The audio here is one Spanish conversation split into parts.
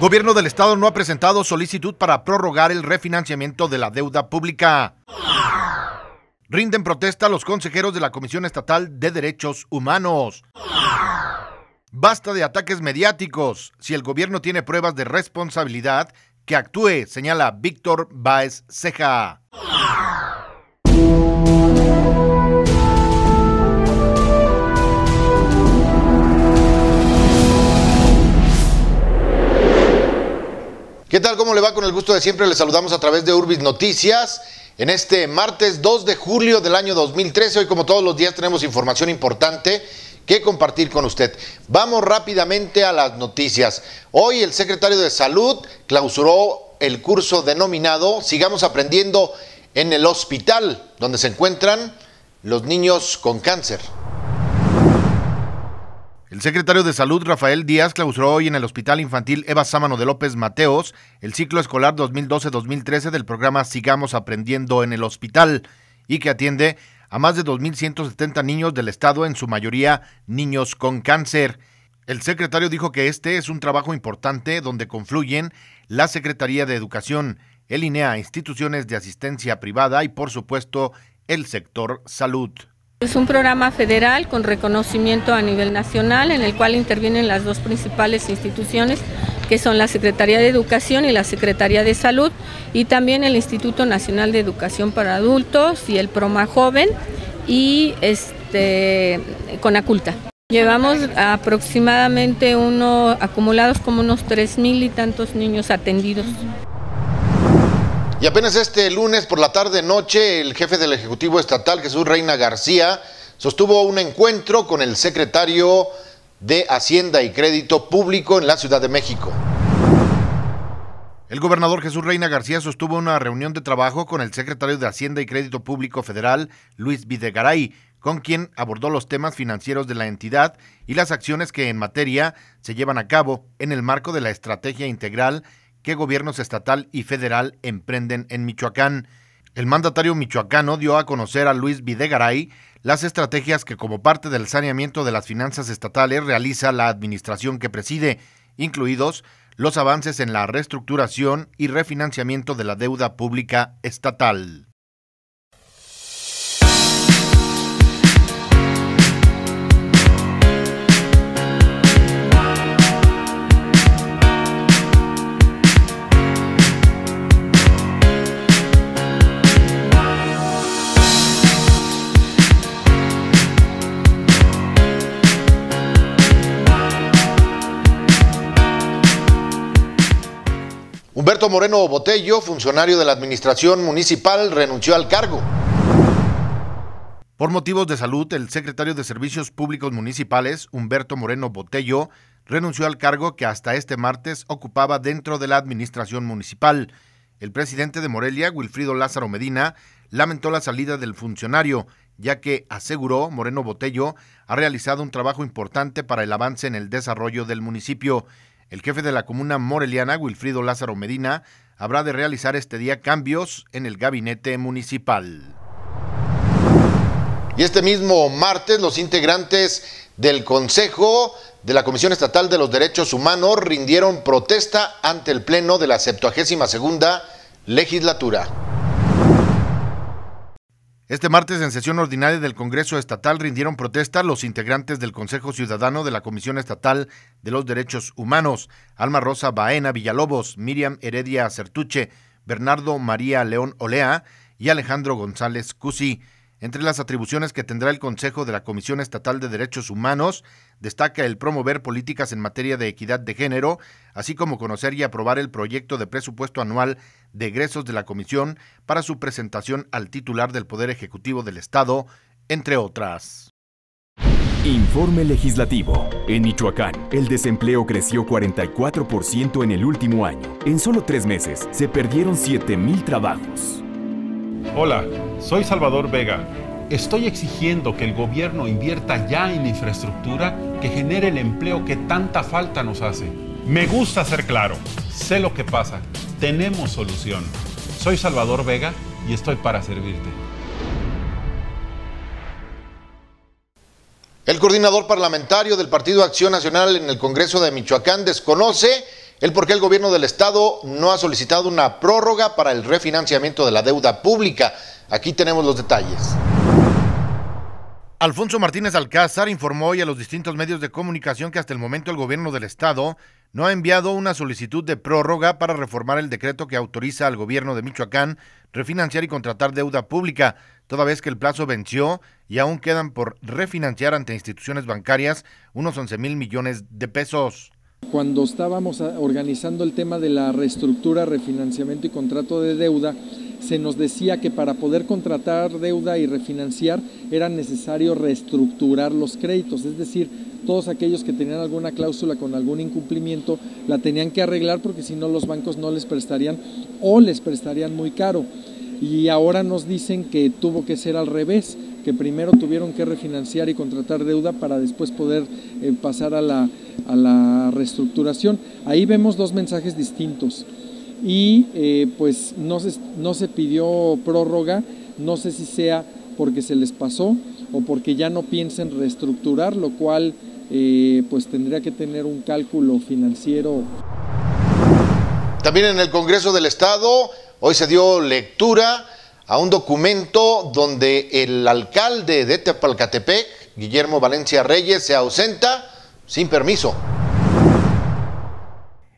Gobierno del Estado no ha presentado solicitud para prorrogar el refinanciamiento de la deuda pública. Rinden protesta a los consejeros de la Comisión Estatal de Derechos Humanos. Basta de ataques mediáticos. Si el gobierno tiene pruebas de responsabilidad, que actúe, señala Víctor Báez Ceja. ¿Qué tal? ¿Cómo le va? Con el gusto de siempre les saludamos a través de Urbis Noticias en este martes 2 de julio del año 2013. Hoy, como todos los días, tenemos información importante que compartir con usted. Vamos rápidamente a las noticias. Hoy el secretario de Salud clausuró el curso denominado Sigamos Aprendiendo en el Hospital, donde se encuentran los niños con cáncer. El secretario de Salud, Rafael Díaz, clausuró hoy en el Hospital Infantil Eva Sámano de López Mateos el ciclo escolar 2012-2013 del programa Sigamos Aprendiendo en el Hospital y que atiende a más de 2.170 niños del estado, en su mayoría niños con cáncer. El secretario dijo que este es un trabajo importante donde confluyen la Secretaría de Educación, el INEA, instituciones de asistencia privada y, por supuesto, el sector salud. Es un programa federal con reconocimiento a nivel nacional en el cual intervienen las dos principales instituciones, que son la Secretaría de Educación y la Secretaría de Salud, y también el Instituto Nacional de Educación para Adultos y el PROMA Joven y CONACULTA. Llevamos aproximadamente acumulados como unos 3,000 y tantos niños atendidos. Y apenas este lunes por la tarde-noche, el jefe del Ejecutivo Estatal, Jesús Reyna García, sostuvo un encuentro con el secretario de Hacienda y Crédito Público en la Ciudad de México. El gobernador Jesús Reyna García sostuvo una reunión de trabajo con el secretario de Hacienda y Crédito Público Federal, Luis Videgaray, con quien abordó los temas financieros de la entidad y las acciones que en materia se llevan a cabo en el marco de la estrategia integral que gobiernos estatal y federal emprenden en Michoacán. El mandatario michoacano dio a conocer a Luis Videgaray las estrategias que, como parte del saneamiento de las finanzas estatales, realiza la administración que preside, incluidos los avances en la reestructuración y refinanciamiento de la deuda pública estatal. Humberto Moreno Botello, funcionario de la administración municipal, renunció al cargo. Por motivos de salud, el secretario de Servicios Públicos Municipales, Humberto Moreno Botello, renunció al cargo que hasta este martes ocupaba dentro de la administración municipal. El presidente de Morelia, Wilfrido Lázaro Medina, lamentó la salida del funcionario, ya que, aseguró, Moreno Botello ha realizado un trabajo importante para el avance en el desarrollo del municipio. El jefe de la comuna moreliana, Wilfrido Lázaro Medina, habrá de realizar este día cambios en el gabinete municipal. Y este mismo martes, los integrantes del Consejo de la Comisión Estatal de los Derechos Humanos rindieron protesta ante el Pleno de la 72ª Legislatura. Este martes, en sesión ordinaria del Congreso Estatal, rindieron protesta los integrantes del Consejo Ciudadano de la Comisión Estatal de los Derechos Humanos: Alma Rosa Baena Villalobos, Miriam Heredia Acertuche, Bernardo María León Olea y Alejandro González Cusi. Entre las atribuciones que tendrá el Consejo de la Comisión Estatal de Derechos Humanos, destaca el promover políticas en materia de equidad de género, así como conocer y aprobar el proyecto de presupuesto anual de egresos de la Comisión para su presentación al titular del Poder Ejecutivo del Estado, entre otras. Informe legislativo. En Michoacán, el desempleo creció 44% en el último año. En solo 3 meses, se perdieron 7,000 trabajos. Hola, soy Salvador Vega. Estoy exigiendo que el gobierno invierta ya en infraestructura que genere el empleo que tanta falta nos hace. Me gusta ser claro. Sé lo que pasa. Tenemos solución. Soy Salvador Vega y estoy para servirte. El coordinador parlamentario del Partido Acción Nacional en el Congreso de Michoacán desconoce el por qué el gobierno del estado no ha solicitado una prórroga para el refinanciamiento de la deuda pública. Aquí tenemos los detalles. Alfonso Martínez Alcázar informó hoy a los distintos medios de comunicación que hasta el momento el gobierno del estado no ha enviado una solicitud de prórroga para reformar el decreto que autoriza al gobierno de Michoacán refinanciar y contratar deuda pública, toda vez que el plazo venció y aún quedan por refinanciar ante instituciones bancarias unos 11,000 millones de pesos. Cuando estábamos organizando el tema de la reestructura, refinanciamiento y contrato de deuda, se nos decía que para poder contratar deuda y refinanciar era necesario reestructurar los créditos, es decir, todos aquellos que tenían alguna cláusula con algún incumplimiento la tenían que arreglar porque si no los bancos no les prestarían o les prestarían muy caro. Y ahora nos dicen que tuvo que ser al revés, que primero tuvieron que refinanciar y contratar deuda para después poder pasar a la reestructuración. Ahí vemos dos mensajes distintos. Y pues no se pidió prórroga, no sé si sea porque se les pasó o porque ya no piensen reestructurar, lo cual pues tendría que tener un cálculo financiero. También en el Congreso del Estado hoy se dio lectura a un documento donde el alcalde de Tepalcatepec, Guillermo Valencia Reyes, se ausenta sin permiso.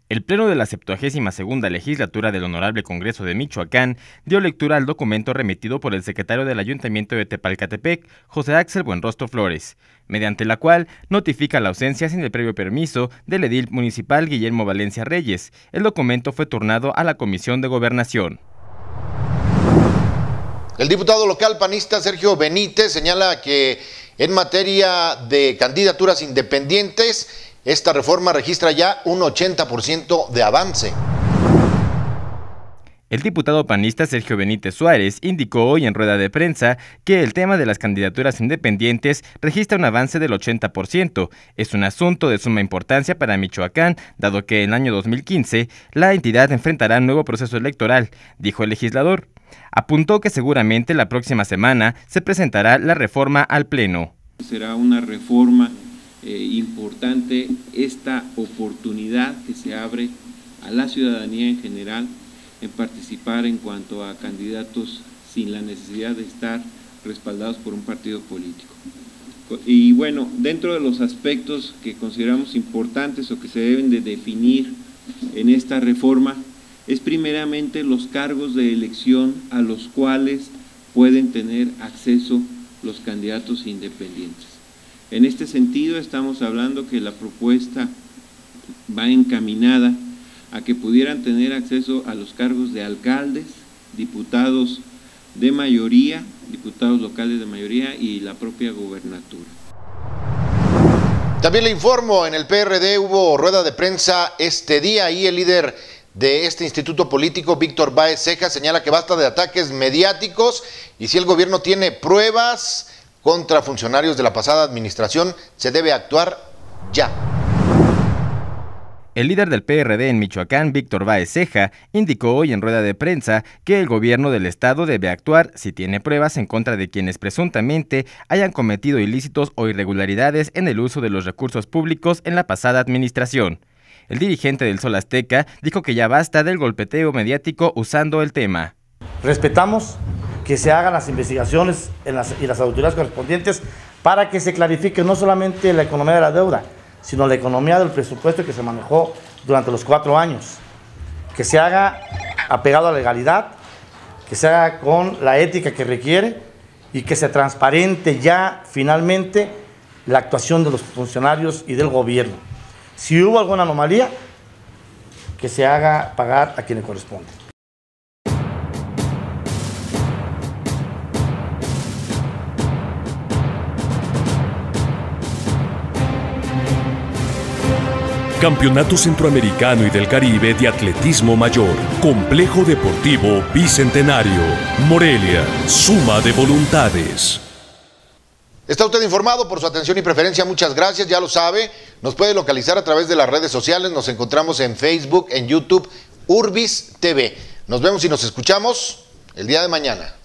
El Pleno de la 72ª Legislatura del Honorable Congreso de Michoacán dio lectura al documento remitido por el secretario del Ayuntamiento de Tepalcatepec, José Axel Buenrostro Flores, mediante la cual notifica la ausencia sin el previo permiso del edil municipal Guillermo Valencia Reyes. El documento fue turnado a la Comisión de Gobernación. El diputado local panista Sergio Benítez señala que en materia de candidaturas independientes, esta reforma registra ya un 80% de avance. El diputado panista Sergio Benítez Suárez indicó hoy en rueda de prensa que el tema de las candidaturas independientes registra un avance del 80%. Es un asunto de suma importancia para Michoacán, dado que en el año 2015 la entidad enfrentará un nuevo proceso electoral, dijo el legislador. Apuntó que seguramente la próxima semana se presentará la reforma al Pleno. Será una reforma importante esta oportunidad que se abre a la ciudadanía en general en participar en cuanto a candidatos sin la necesidad de estar respaldados por un partido político. Y bueno, dentro de los aspectos que consideramos importantes o que se deben de definir en esta reforma es primeramente los cargos de elección a los cuales pueden tener acceso los candidatos independientes. En este sentido, estamos hablando que la propuesta va encaminada a que pudieran tener acceso a los cargos de alcaldes, diputados de mayoría, diputados locales de mayoría y la propia gobernatura. También le informo, en el PRD hubo rueda de prensa este día y el líder de este instituto político, Víctor Báez Ceja, señala que basta de ataques mediáticos y si el gobierno tiene pruebas contra funcionarios de la pasada administración, se debe actuar ya. El líder del PRD en Michoacán, Víctor Báez Ceja, indicó hoy en rueda de prensa que el gobierno del estado debe actuar si tiene pruebas en contra de quienes presuntamente hayan cometido ilícitos o irregularidades en el uso de los recursos públicos en la pasada administración. El dirigente del Sol Azteca dijo que ya basta del golpeteo mediático usando el tema. Respetamos que se hagan las investigaciones y las autoridades correspondientes para que se clarifique no solamente la economía de la deuda, sino la economía del presupuesto que se manejó durante los 4 años. Que se haga apegado a la legalidad, que se haga con la ética que requiere y que se transparente ya finalmente la actuación de los funcionarios y del gobierno. Si hubo alguna anomalía, que se haga pagar a quien le corresponde. Campeonato Centroamericano y del Caribe de Atletismo Mayor. Complejo Deportivo Bicentenario. Morelia. Suma de voluntades. Está usted informado. Por su atención y preferencia, muchas gracias. Ya lo sabe, nos puede localizar a través de las redes sociales. Nos encontramos en Facebook, en YouTube, UrbisTV. Nos vemos y nos escuchamos el día de mañana.